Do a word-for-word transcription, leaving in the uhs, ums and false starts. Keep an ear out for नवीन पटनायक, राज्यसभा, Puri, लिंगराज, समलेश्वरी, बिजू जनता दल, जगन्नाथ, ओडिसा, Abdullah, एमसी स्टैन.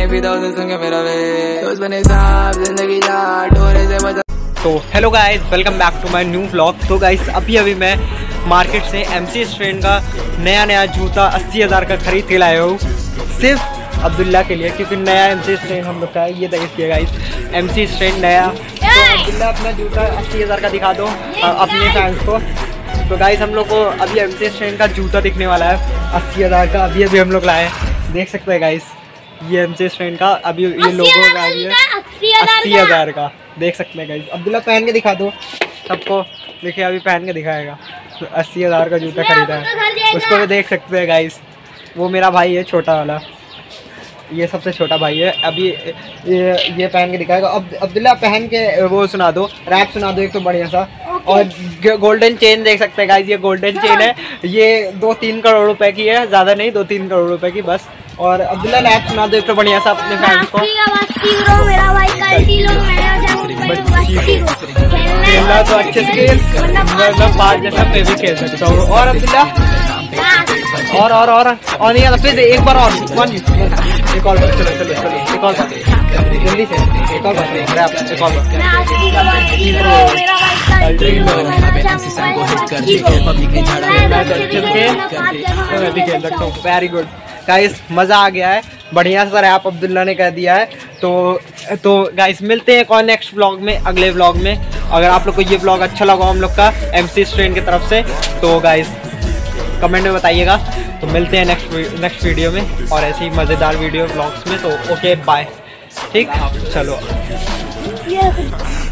है फिर। तो hello guys, welcome back to my new vlog. तो गाइस अभी अभी मैं मार्केट से एमसी स्टैन का नया नया जूता अस्सी हज़ार का खरीद के लाया हूँ सिर्फ अब्दुल्ला के लिए, क्योंकि नया एमसी स्टैन हम लोग का है। ये देखिए गाइस, एमसी स्टैन नया। तो अब्दुल्ला अपना जूता अस्सी हज़ार का दिखा दो अपने फैंस को। तो गाइस हम लोग को अभी एमसी स्टैन का जूता दिखने वाला है अस्सी हज़ार का। अभी अभी हम लोग लाए हैं, देख सकते हैं गाइस, ये एमसी स्टैन का अभी ये लोगो है अस्सी हज़ार का, देख सकते हैं गाइस। अब्दुल्ला पहन के दिखा दो सबको, देखिए अभी पहन के दिखाएगा। तो अस्सी हज़ार का जूता खरीदा है, उसको भी देख सकते हैं गाइस। वो मेरा भाई है छोटा वाला, ये सबसे छोटा भाई है। अभी ये ये पहन के दिखाएगा। अब अब्दुल्ला पहन के वो सुना दो, रैप सुना दो एक तो बढ़िया सा। और गोल्डन चेन देख सकते हैं गाइस, ये गोल्डन चेन है, ये दो तीन करोड़ रुपए की है, ज़्यादा नहीं, दो तीन करोड़ रुपए की बस। और अब्दुल्ला रैप सुना दो एक तो बढ़िया सा अपने फैंस को। खेलना तो अच्छे से खेल, मतलब बाल जैसा मैं भी खेल सकता हूँ। और अब्दुल्ला और और और और नहीं प्लीज एक बार और वन एक और बार, चलो चलो चलो एक और बार जल्दी से, एक और बार एक और बार। वेरी गुड गाइस, मज़ा आ गया है, बढ़िया सर आप अब्दुल्ला ने कह दिया है। तो तो गाइस मिलते हैं एक और नेक्स्ट व्लॉग में, अगले व्लॉग में। अगर आप लोग को ये व्लॉग अच्छा लगा हम लोग का एमसी स्टैन की तरफ से, तो गाइस कमेंट में बताइएगा। तो मिलते हैं नेक्स्ट नेक्स्ट वीडियो में और ऐसे ही मज़ेदार वीडियो व्लॉग्स में। तो ओके बाय, ठीक, चलो।